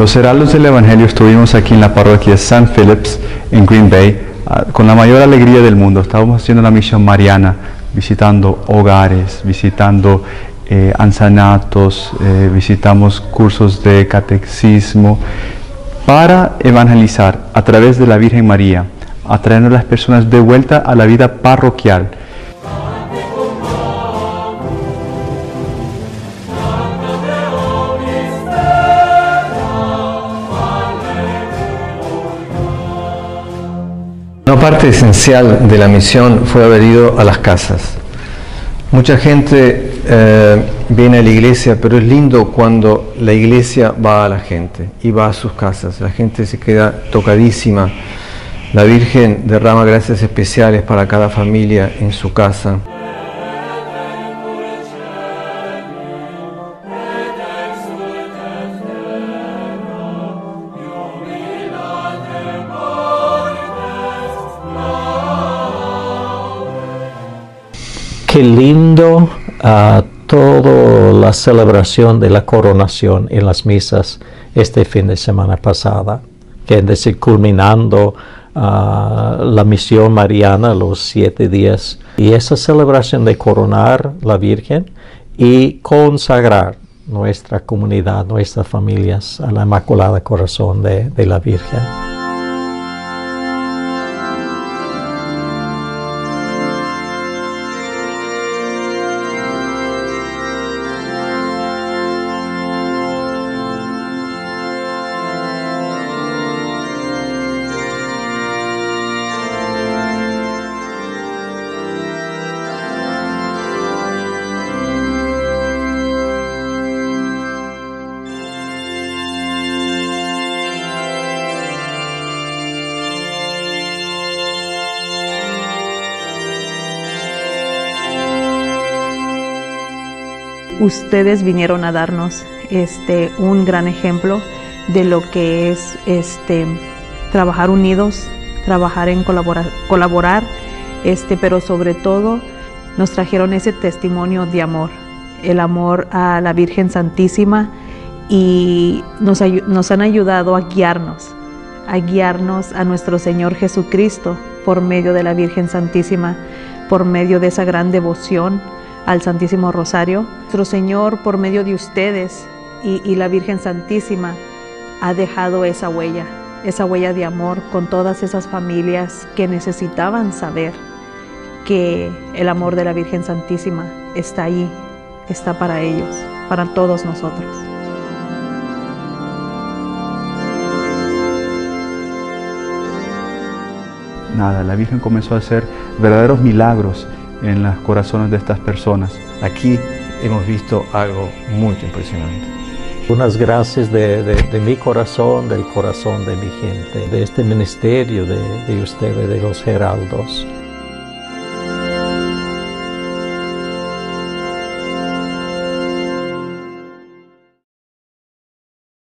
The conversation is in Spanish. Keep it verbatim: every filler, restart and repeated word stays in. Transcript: Los heraldos del Evangelio estuvimos aquí en la parroquia Saint Phillips, en Green Bay, con la mayor alegría del mundo. Estábamos haciendo la misión mariana, visitando hogares, visitando eh, ancianatos, eh, visitamos cursos de catecismo, para evangelizar a través de la Virgen María, atrayendo a las personas de vuelta a la vida parroquial. Una parte esencial de la misión fue haber ido a las casas. Mucha gente eh, viene a la iglesia, pero es lindo cuando la iglesia va a la gente y va a sus casas. La gente se queda tocadísima. La Virgen derrama gracias especiales para cada familia en su casa. Qué lindo uh, toda la celebración de la coronación en las misas este fin de semana pasada, que es decir, culminando uh, la misión mariana los siete días. Y esa celebración de coronar la Virgen y consagrar nuestra comunidad, nuestras familias a la Inmaculada Corazón de, de la Virgen. Ustedes vinieron a darnos este, un gran ejemplo de lo que es este, trabajar unidos, trabajar en colaborar, colaborar este, pero sobre todo nos trajeron ese testimonio de amor, el amor a la Virgen Santísima, y nos, nos han ayudado a guiarnos, a guiarnos a nuestro Señor Jesucristo por medio de la Virgen Santísima, por medio de esa gran devoción al Santísimo Rosario. Nuestro Señor, por medio de ustedes y, y la Virgen Santísima, ha dejado esa huella, esa huella de amor con todas esas familias que necesitaban saber que el amor de la Virgen Santísima está ahí, está para ellos, para todos nosotros. Nada, la Virgen comenzó a hacer verdaderos milagros en los corazones de estas personas. Aquí hemos visto algo muy impresionante. Unas gracias de, de, de mi corazón, del corazón de mi gente, de este ministerio de, de ustedes, de los heraldos.